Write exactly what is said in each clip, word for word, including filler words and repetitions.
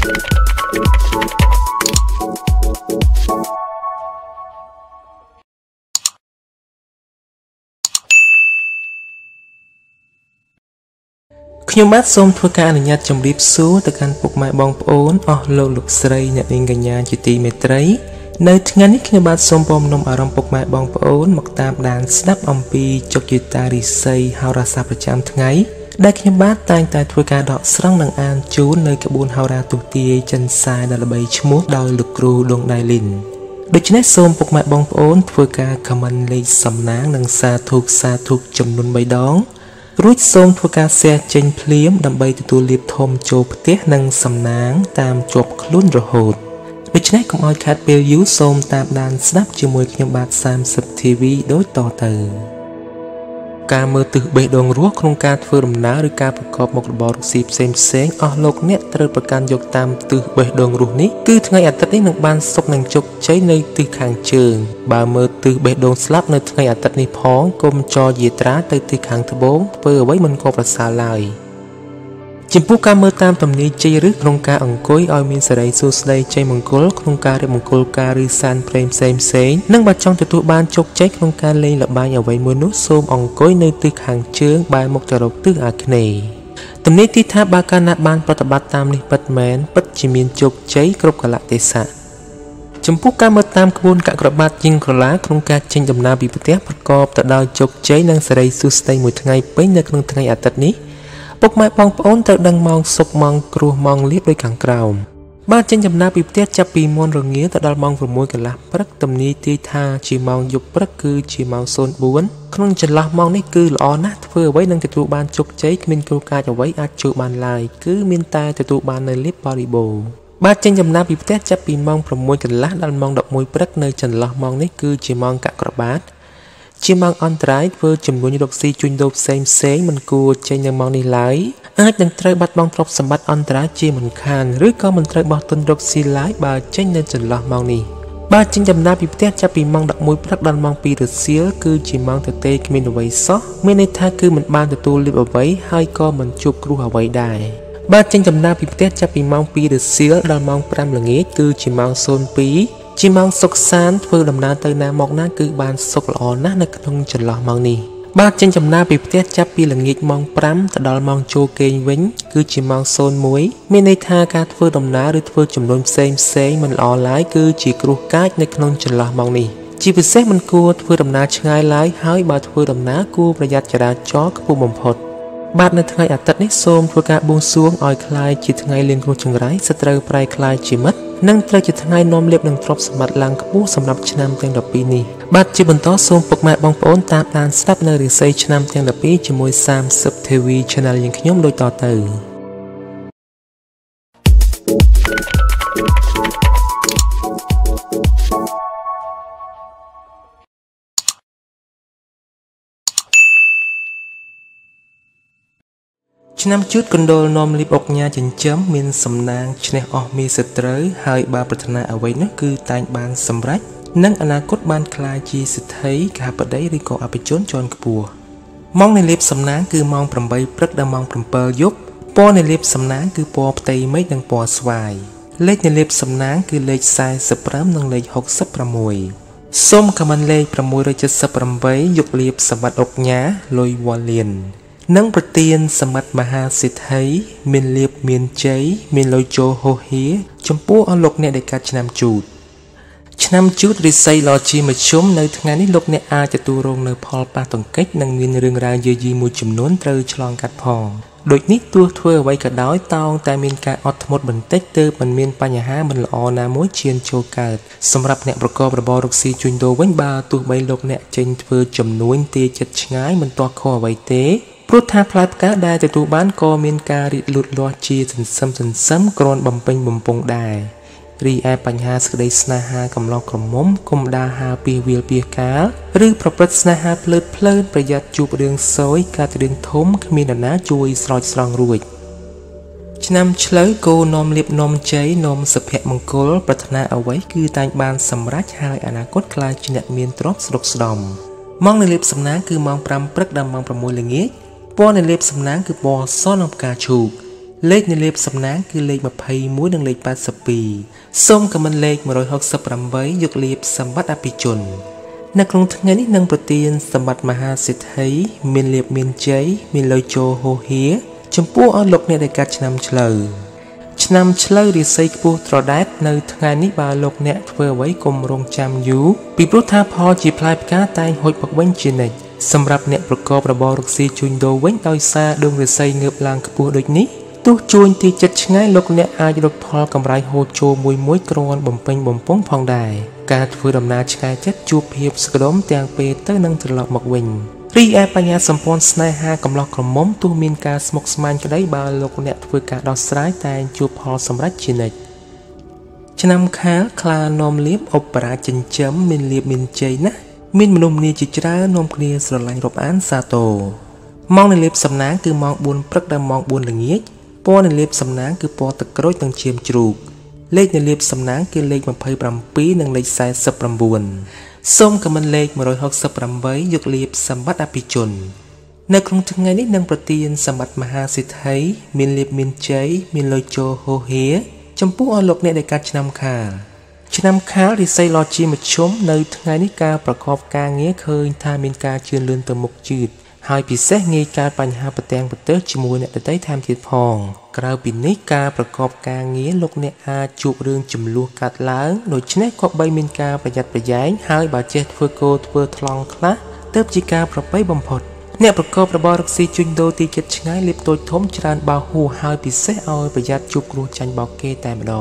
ខ្ញុំបាទសូមធ្វើការអនុញ្ញាតជម្រាបសួរទៅកាន់ពុកម៉ែបងប្អូនអស់លោកលោកស្រីអ្នកនាងកញ្ញាជាទីមេត្រី រួចសូមធ្វើការ ចំពោះការមើលតាមទំនាយជ័យឬក្នុងការអង្គុយឲ្យមានសេរីសួស្តីជ័យមង្គលក្នុងការរៀបមង្គលការឬសានព្រេមផ្សេងៗនឹងបានចង់ទទួលបានជោគជ័យក្នុងការលេងល្បែងអ្វីមួយនោះសូមអង្គុយនៅទីខាងជើង បើមកទៅរកទិសអាគ្នេយ៍ទំនេរទីថាបើកាលណាត់បានប្រតិបត្តិតាមនេះពិតមែនពិតជាមានជោគជ័យគ្រប់កលៈទេសៈចំពោះការមើលតាមក្បួនកាក់ក្របាត់ជាងក្រឡាក្នុងការចេញដំណើរពីផ្ទះប្រកបទៅដោយជោគជ័យនិងសេរីសុស្ដីមួយថ្ងៃពេញនៅក្នុងថ្ងៃអាទិត្យនេះពុកម៉ែបងប្អូនត្រូវដឹងម៉ោង សុបម៉ោង បាទចេញដំណើរពីផ្ទះចាប់ពីម៉ោង នឹងត្រូវជាថ្ងៃនាំលាភនឹងទ្រព្យសម្បត្តិឡើងខ្ពស់សម្រាប់ឆ្នាំទាំង ដប់ពីរនេះបាទជាបន្តសូមពុកម៉ែបងប្អូនតាមដានស្ដាប់នៅរិស័យឆ្នាំទាំង ដប់ពីរជាមួយ សាមសិប ធី វី Channel យើងខ្ញុំដូចតទៅ ឆ្នាំជូតកណ្ដុលនាំលៀបអុកញ៉ាចិញ្ចឹមមានសំណាងឈ្នះអស់មានសត្រូវហើយបើប្រាថ្នាអ្វីនោះគឺតែងបានសម្រេចនឹងអនាគតបានក្លាយជាសិទ្ធិ នឹងប្រទានសម្បត្តិមហាសិទ្ធិមានលៀបមានជ័យមានលុយចូលហោហៀចំពោះអលោកអ្នកដែលកាត់ឆ្នាំជូតឆ្នាំជូតរិស័យឡជាមជ្ឈុំនៅថ្ងៃនេះលោកអ្នកអាចទទួលរងនៅផលប៉ះទង្គិចនិងមានរឿងរ៉ាវយាយីមួយចំនួនត្រូវឆ្លងកាត់ផងដូចនេះទោះធ្វើអ្វីក៏ដោយតោងតែមានការអត់ធ្មត់បន្តិចទើបមិនមានបញ្ហាមិនល្អណាមួយឈានចូលកើតសម្រាប់អ្នកប្រកបរបររកស៊ីជួញដូរវិញបើទោះបីលោកអ្នកចេញធ្វើចំនួនទេចិត្តឆ្ងាយមិនទាស់ខុសអ្វីទេ ព្រោះថាផ្លូវផ្កាដែលទទួលបានក៏មានការរីកលូតលាស់ជាសន្សឹមសន្សឹមគ្រាន់បើមិនបំពេញបំពង់ដែររីឯបញ្ហាស្ដីស្នេហាកំឡោះក្រមុំគុំដាហាពីវាលពីកាលឬប្រព្រឹត្តស្នេហាភ្លើតភ្លើនប្រយ័ត្នជួបរឿងសោយការត្រៀមធំគ្មាននរណាជួយស្រោចស្រង់រួចឆ្នាំឆ្លូវគោនាំលៀបនាំជ័យនាំសុភមង្គលប្រាថ្នាអ្វីគឺតែងបានសម្រេចហើយអនាគតខ្លាចជាអ្នកមានទ្រព្យស្រុកស្ដុំម៉ងនៅលៀបសំណាងគឺម៉ង ប្រាំព្រឹកដល់ម៉ង ប្រាំមួយល្ងាចពណ៌នៅលៀបសំណាងគឺពណ៌សនៅផ្កាឈូក Lake nilai semnang ke lake mapai mu dan lake pasepi. Som kemen lake meroi hok seprambai yuk lip sembat apicun. Nakrong tengani nang pertiin sembat maha sithai min lip min jai min loi jo ho hie. Jempu on lok ne dekat chenam chlau. Chenam chlau risai kepuh trodat nang tengani ba lok ne twerwai komrong jam yu. Bibrutha po jiplai pika tai hoi pakweng jinek. Semrap ne perkob rabo ruksi chun do weng tau sa dong risai ngep lang kepuh dek ni. Tuh cuan ti chat chngai lok ne aj rok phol kamrai ho cho muoy muoy kron bom peng bom pong phong dai ka thwe dam na chkai chat chu phiep skdom tiang pe teu nang trlok mok weng ri ai banya sampon snaeha kamloh kromom tuh min ka smok smain kdai ba lok ne thwe ka doh srai taeng chu phol samrat chinek chnam khal khla nom liep opera cinchem min liep min jai na min mnom ni chi chraen nom knie sralaing rop an sato mong ne liep samnang keu mong bốn prek dam mong bốn lngiech ពណ៌នៃលេខសម្ដែងគឺពណ៌ទឹកក្រូចនិងឈាមជ្រូកលេខ ហើយពិសេសងាយការបញ្ហាប្រទាំងប្រទើជាមួយអ្នកដទៃតាមទៀតផងក្រៅពីនេះការប្រកបការងារលោកអ្នកអាចជួបរឿងចំនួនកាត់ឡើងដូច្នេះគប្បីមានការប្រយ័ត្នប្រយែងហើយបើចេះធ្វើគោធ្វើថ្លង់ខ្លះទើបជាការប្រប្របរកស៊ីជួញដូរទីចិត្តឆ្ងាយលៀបតូចធំច្រើនបើហូរហើយពិសេសឲ្យប្រយ័ត្នជួបគ្រោះចាញ់បោកគេតែម្ដ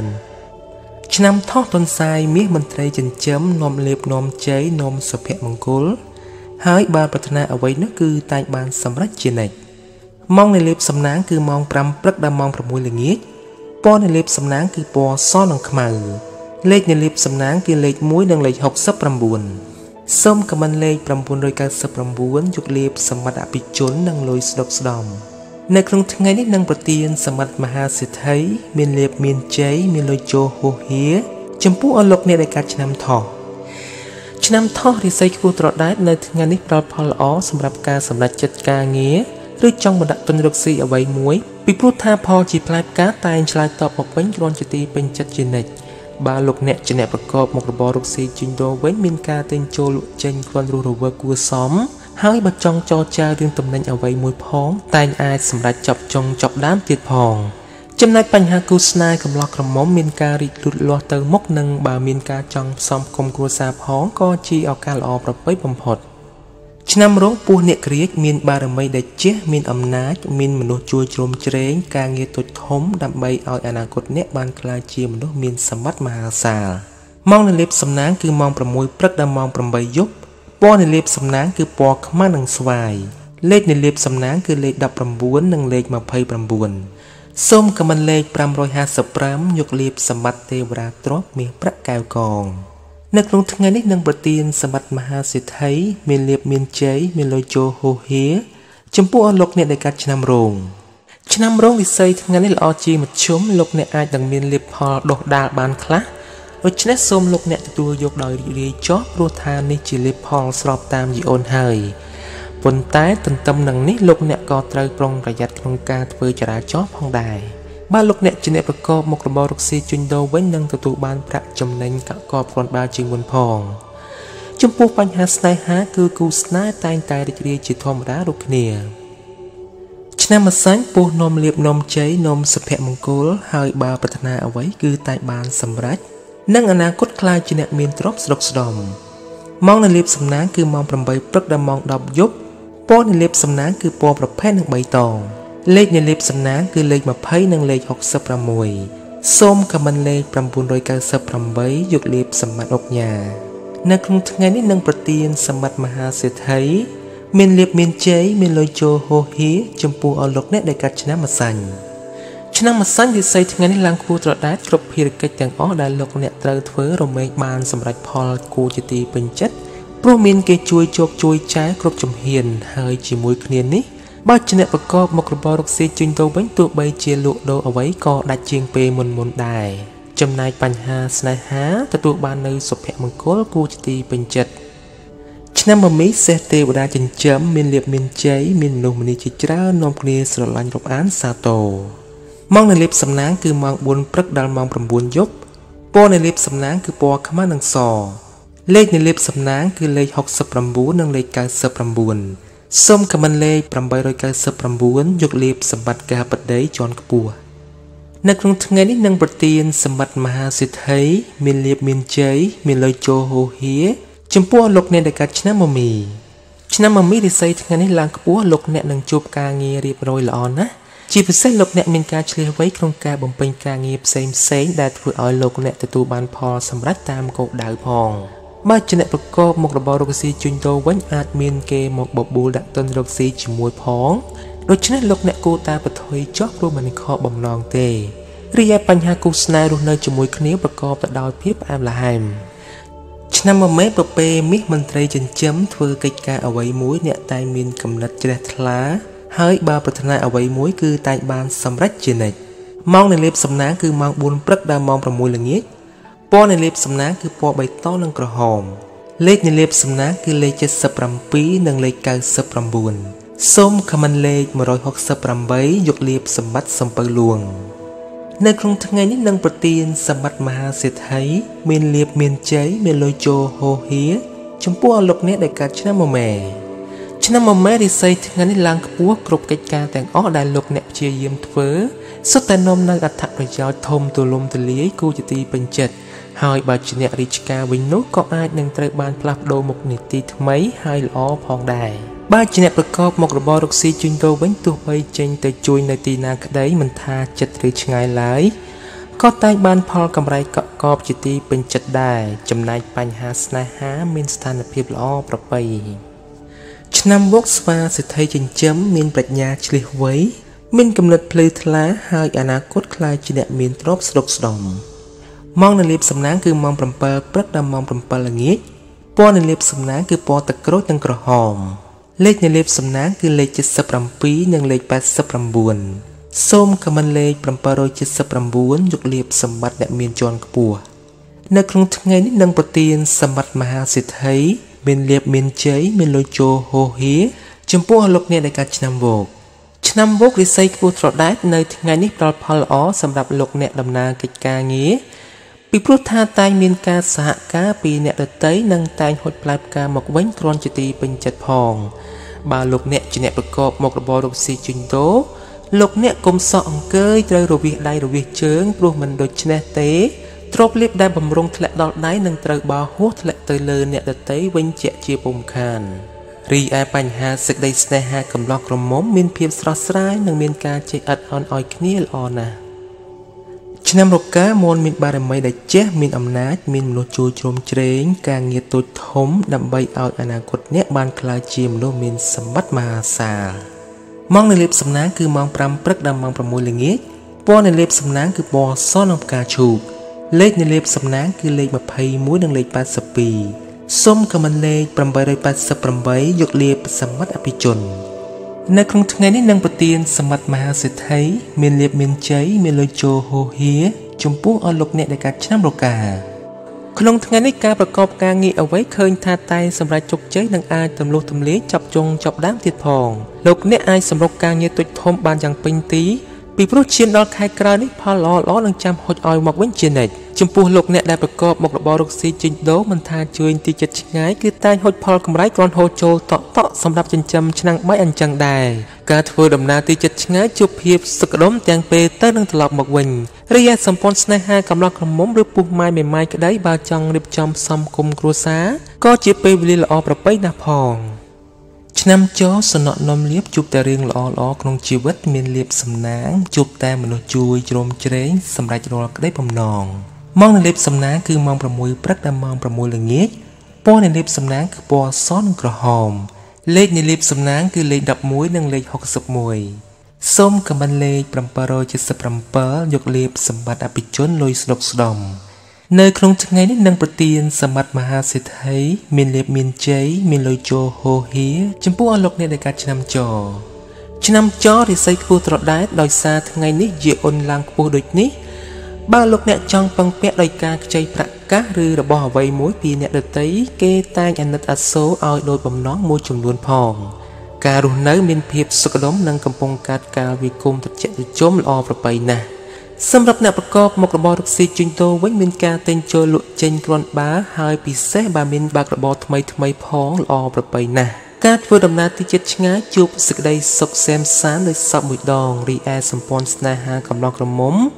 ង Chenam thong ton sai mía mần trai chân chấm nom lep nom cháy nom sập hẹn mông côn hai ba patana ở vậy nó cứ tai ban sầm rách trên này mong này lep sầm nắng cứ mong pram prắc đam mong pram môi là nghĩa po này lep sầm nắng cứ po so nằng khmer lệch này lep sầm nắng cứ lệch muối đang lệch học sấp pram buồn sông cầm anh lệch pram buồn rồi cả sấp pram buồn chụp lep sầm mặt đã bị trốn đang lôi sđọc sđom នៅក្នុងថ្ងៃនេះនឹងប្រទានសម្បត្តិមហាសិទ្ធិមានលៀបមានជ័យមានលុយចូលហោហៀរចំពោះអលោកអ្នកដែលកាត់ឆ្នាំថោះឆ្នាំថោះរិស័យគូត្រដាតនៅថ្ងៃនេះផ្ដល់ផលល្អសម្រាប់ការសម្រេចចិត្តការងារឬចង់បណ្ដាក់ទនរកស៊ីអ្វីមួយពីព្រោះថាផលជាផ្លាយផ្កាតែងឆ្លើយតបមកវិញគ្រាន់តែទីបញ្ចិតជានិច្ចបើលោកអ្នកជាអ្នកប្រកបមុខរបររកស៊ីជិញដូរវិញមានការទិញចូលលក់ចេញគ្រាន់រស់រវើគួរសម ហើយបើចង់ចរចារឿងតំណែងអ្វីមួយផងតែងអាចសម្រេចចប់ចង់ចប់ដើមទៀតផងចំណែកបញ្ហាគូស្នេហ៍កំឡោះក្រមុំមានការរីកលូតលាស់ទៅមុខនឹងបើមានការចង់សំគមគ្រួសារផងក៏ជាឱកាសល្អប្រពៃបំផុតឆ្នាំរងពស់អ្នកក្រៀកមានបារមីដែលជិះមានអំណាចមានមនុស្សជួយជ្រោមជ្រែងការងារទុច្ចធំដើម្បីឲ្យអនាគតអ្នកបានក្លាយជាមនុស្សមានសម្បត្តិមហាសាលមកនៅលេបសំណាងគឺ លេខនៃលេបសំណាងគឺលេខ ដបប្រាំបួននិងលេខ ម្ភៃប្រាំបួន សូមខមមិនលេខ ប្រាំរយហាសិបប្រាំ យកលេខសម្បត្តិទេវរាត្រោះមាសប្រាក់កែវកងនៅក្នុងថ្ងៃនេះនឹងប្រទានសម្បត្តិមហាសិទ្ធិមានលេបមានជ័យមានលុយចូលហោហៀរចំពោះអលោកអ្នកដែលកាត់ឆ្នាំរងឆ្នាំរងវិស័យថ្ងៃនេះល្អជាមជ្ឈមលោកអ្នក ទទួលយកដោយរីករាយចោះព្រោះថានេះជាលេខផលស្របតាមយន្តហើយប៉ុន្តែទន្ទឹមនឹងនេះលោកអ្នកក៏ត្រូវប្រុងប្រយ័ត្នក្នុងការធ្វើចរាចរណ៍ផងដែរបើលោកអ្នកជាអ្នកប្រកបមុខរបររកស៊ីជួញដូរវិញនឹងទទួលបានប្រាក់ចំណេញកកកប្រន់បើជាងមុនផងចំពោះបញ្ហាស្នេហាគឺគូស្នេហ៍តែងតែរីករាយជាធម្មតារកគ្នាឆ្នាំអសាញ់ពោះនំលៀបនំជ័យនំសភមង្គលហើយបើប្រាថ្នាអ្វីគឺតែងបានសម្រេច នៅអនាគតខ្លាចជាអ្នកមានទ្រព្យស្រុកស្ដុំម៉ោងនៅលេបសំណាងគឺម៉ោង ឆ្នាំម្សាញ់វិស័យថ្ងៃនេះឡើងគូត្រដាច់គ្រប់ភារកិច្ចទាំងអស់ដែលលោកអ្នកត្រូវធ្វើរមែងបានសម្រេចផលគូជាទីពេញចិត្តព្រោះមានគេជួយជោគជួយចាយគ្រប់ជំហានហើយជាមួយគ្នានេះបើអ្នកប្រកបមុខរបររកស៊ីជួញដូរវិញទោះបីជាលក់ដូរអ្វីក៏ដាច់ជាងពេលមុនមុនដែរចំណាយបញ្ហាស្នេហាទទួលបាននៅសុភមង្គលគូជាទីពេញចិត្ត ឆ្នាំម៉ឺមីសេតេវតាចិញ្ចឹមមានលៀបមានជ័យមាននំ នៅក្នុងថ្ងៃនេះនឹងប្រទានសម្បត្តិមហាសិទ្ធិ ដូច្នេះលោកអ្នកគួរតែប្រថុយចោះព្រោះមិនខកបំណងទេរីយ៉ាបញ្ហាគូស្នេហ៍រស់នៅជាមួយគ្នាប្រកបទៅដោយភាពអាមលាហែមឆ្នាំម៉ឺមីប្រពៃមាសមន្ត្រីចិញ្ចឹមធ្វើកិច្ចការអ្វីមួយអ្នកតែមានកំណត់ជ្រះថ្លាហើយបើប្រាថ្នាអ្វីមួយគឺតែបានសម្រេចជានិច្ចម៉ោងនៃលេបសំណាងគឺម៉ោង សូមខមមិនលេខ បាទជាអ្នកប្រកបមុខរបររកស៊ីជញ្ជូវវិញទោះបីចេញទៅជួយនៅទីណាក្តីមិនថាចិត្តឬឆ្ងាយឡើយក៏តែងបានផលកម្រៃកក់កបជាទីពេញចិត្តដែរចំណាយបញ្ហាស្នេហាមានស្ថានភាពល្អប្រពៃឆ្នាំវុកស្វាសេដ្ឋីចិញ្ចឹមមានប្រាជ្ញាឆ្លៀសវៃមានកំណត់ផ្លូវថ្លាហើយអនាគតខ្លាចជាអ្នកមានទ្រព្យស្រុកស្ដុំមកនៅលេបសំណាងគឺមកប្រពើព្រឹកដល់មក លេខនៃលេបសំណាងគឺលេខ 79 សូមខមមិនលេខ 779 យកលៀបសម្បត្តិអ្នកមានជាន់ខ្ពស់នៅក្នុងថ្ងៃនេះនឹងប្រទានសម្បត្តិមហាសិទ្ធិមានលៀបមានជ័យមានលុយជោហោហៀចំពោះលោកអ្នកដែលកាត់ឆ្នាំវោកឆ្នាំវោករិស័យគួរត្រដែតនៅថ្ងៃនេះផ្ដល់ផលល្អសម្រាប់លោកអ្នកដំណើរកិច្ចការងារពីព្រោះថាតែងមានការសហការពីអ្នកដទៃនិងតែងហុចផ្លែផ្កាមកវិញគ្រាន់ជាទីពេញចិត្តផង ឆ្នាំរកាមនមានបារមីដែលចេះមានអំណាចមានមនុស្សជួយជ្រោមជ្រែងការងារទូចធំដើម្បីឲ្យអនាគតអ្នកបានក្លាយជាមនុស្សមានសម្បត្តិមហាសាលម៉ោងនៃលេបសំណាងគឺម៉ោង លោកអ្នកអាចសម្រុកការងារទុច្ចធំបានយ៉ាងពេញទីពីព្រោះជាដល់ខែក្រោយនេះផលល្អៗនឹងចាំហុចឲ្យមកវិញជានិច្ចចំពោះលោកអ្នកដែលប្រកបមុខរបររកស៊ីជិញ្ចដូរមិនថាជឿនទីចិត្តឆ្ងាយគឺតែងហុចផលកម្រៃគ្រាន់ហូចូលតក់តក់សម្រាប់ចិញ្ចឹមឆ្នាំងបាយអញ្ចឹងដែរការធ្វើដំណើរទីចិត្តឆ្ងាយជួបភាពសក្ដុមទាំងពេលទៅនឹងត្រឡប់មកវិញរយៈសម្ព័ន្ធស្នេហាកំឡោះក្រមុំឬពុះម៉ាយមេម៉ាយក្ដីបើចង់រៀបចំសំគមគ្រួសារក៏ជាពេលវេលាល្អប្រពៃណាស់ផងឆ្នាំចោះសំណក់នំលៀបជួបតែរឿងល្អៗក្នុងជីវិត មានលៀបសំណាងជួបតែមនុស្សជួយជ្រោមជ្រែងសម្រាប់រាល់ក្ដីបំណង ម៉ោងនៃលេបសំណាងគឺម៉ោង 6 ស្ដុំនៅក្នុងថ្ងៃនេះនឹងប្រទានសម្បត្តិមហាសិទ្ធិមានលៀបមានជ័យមានលុយជោហោហៀចំពោះអលោកអ្នកដែលកាត់ឆ្នាំចរឆ្នាំចររិស័យខ្ពស់ត្រដែតដោយសារថ្ងៃនេះជាអ៊ុនឡើងខ្ពស់ដូចនេះ បាទជាអ្នកប្រកបមុខរបររកស៊ីជញ្ជូវវិញទោះបីចេញទៅជួយនៅទីណាក្តីមិនថាចិត្តឬឆ្ងាយឡើយក៏តែងបានផលកម្រៃកក់កបជាទីពេញចិត្តដែរចំណាយបញ្ហាស្នេហាមានស្ថានភាពល្អប្រពៃ Ba lục nẹt trong băng pet đôi ca chơi bạc cá rư đã bỏ vay mối pì nẹt được thấy kê tai anh nứt át số ao đôi bầm nón môi trường luôn phồng. Cà rùn nới miền phèp sực đóm nâng cầm bông cát cà vi cung thật chẹt chôm lo bập bầy nè. Xâm nhập nẹt bạc cọp một bò được xì chun tô với miền ca tên chơi lụa trên con bá hai pì xé ba miền bạc bò thay thay phóng lo bập bầy nè. Cát vừa đầm nát thì chết ngã chụp sực đây sọc xem sáng đời sọc mũi đòn ria sầm pon na ha cầm lo cầm mồm.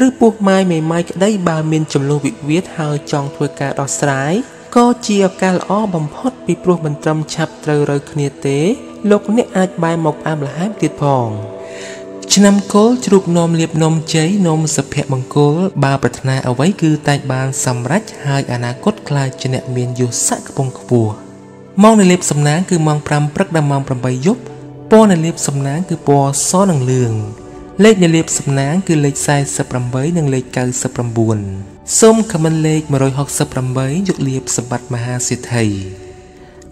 ឬពោះម៉ាយមេម៉ៃក្តីបើមានចំនួនវិវាទហើយចង់ធ្វើការដោះស្រាយក៏ជាឱកាសល្អបំផុតពីព្រោះមិនត្រឹមឆាប់ត្រូវរើគ្នាទេលោកអ្នកអាចបាយមកអាមលហាមទៀតផងឆ្នាំកូលជ្រូកនោមលៀបនោមជ័យនោមសភៈមង្គលបាប្រថ្នាអ្វីគឺតែបានសម្រេចហើយអនាគតខ្លាចជាអ្នកមានយល់ស័ក្តិកំពុងខ្ពស់មកនៅលេបសំណាងគឺមង ប្រាំព្រឹកដល់ម៉ោង ប្រាំបីយប់ ពណ៌នៅលេបសំណាងគឺលេខ សូម Comment លេខ một trăm sáu mươi tám យកលៀបសម្បត្តិមហាសិទ្ធិ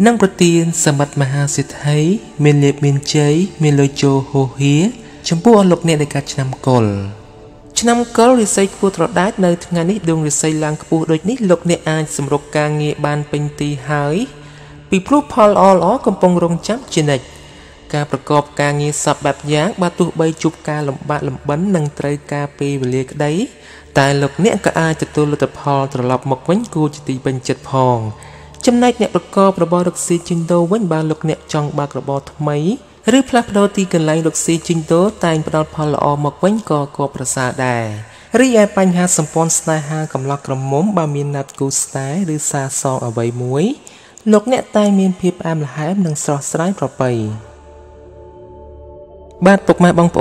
និងប្រទានសម្បត្តិមហាសិទ្ធិមានលេបមានជ័យមានលុយចូលហោហៀចំពោះអស់លោកអ្នកដែលកាត់ឆ្នាំកុលឆ្នាំកុលរិស័យគួរត្រដាច់នៅថ្ងៃនេះដួងរិស័យឡើងខ្ពស់ដូចនេះលោកអ្នកអាចសម្រុកការងារបានពេញទីហើយពីព្រោះផលល្អៗ កំពុងរងចាំជានិច្ចការប្រកបការងារសពបែបយ៉ាងបើទោះបីជួបការលំបាកលំបិននឹងត្រូវការពេលវេលាក្តីតែលោកអ្នកក៏អាចទទួលលទ្ធផលត្រឡប់មកវិញគួរជាទីពេញចិត្តផងចំណែកអ្នកប្រកប បាទពុកម៉ែបងប្អូ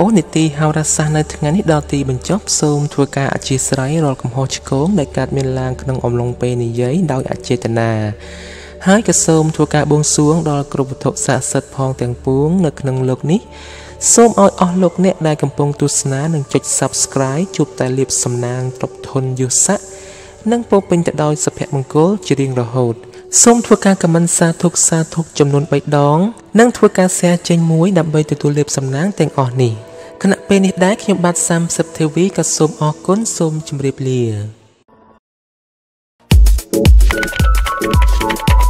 ននីតិហោរាសាស្ត្រនៅថ្ងៃនេះដល់ទីបញ្ចប់សូមធ្វើការអធិស្ឋានរាល់កំហុសឆ្គងដែលកើតមានឡើងក្នុងអំឡុងពេលនិយាយដោយអចេតនាហើយក៏សូមធ្វើការបួងសួងដល់គ្រប់វត្ថុស័ក្តិសិទ្ធិផងទាំងពួងនៅក្នុងលោកនេះសូមឲ្យអស់លោកអ្នកដែលកំពុងទស្សនានិងចុច Subscribe ជួបតែលាភសំណាងត្រប់ធនយុស័ក្តិនិងពោពេញទៅដោយសុភមង្គលជារៀងរហូត សូមធ្វើការខមមិនសាធុកសាធុកចំនួន ba ដងនិងធ្វើការแชร์ចេញមួយដើម្បីទទួលលាភសំណាងទាំងអស់នេះគណៈពេលនេះដែរខ្ញុំបាទ Samsub ធី វី ក៏សូមអរគុណសូមជម្រាបលា